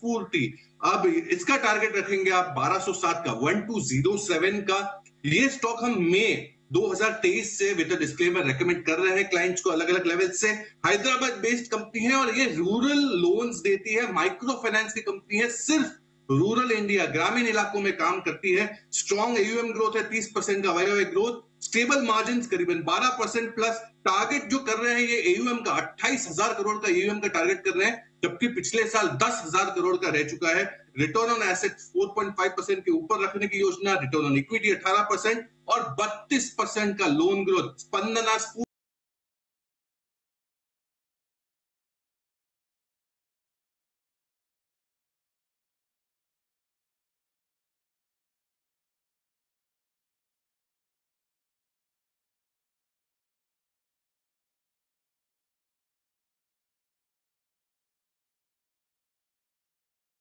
40। अब इसका टारगेट रखेंगे आप 1207 का, 1207 का। ये स्टॉक हम मई 2023 से विद डिस्क्लेमर रेकमेंड कर रहे हैं क्लाइंट्स को अलग अलग लेवल से। हैदराबाद बेस्ड कंपनी है और ये रूरल लोन्स देती है, माइक्रो फाइनेंस की कंपनी है, सिर्फ रूरल इंडिया ग्रामीण इलाकों में काम करती है। स्ट्रॉन्ग एयूएम ग्रोथ है, 30% का वाईओवाई ग्रोथ, स्टेबल मार्जिन करीबन 12% प्लस। टारगेट जो कर रहे हैं ये एयूएम का 28,000 करोड़ का एयूएम का टारगेट कर रहे हैं, जबकि पिछले साल 10,000 करोड़ का रह चुका है। रिटर्न ऑन एसेट 4.5% के ऊपर रखने की योजना, रिटर्न ऑन इक्विटी 18% और 32% का लोन ग्रोथ। स्पंदना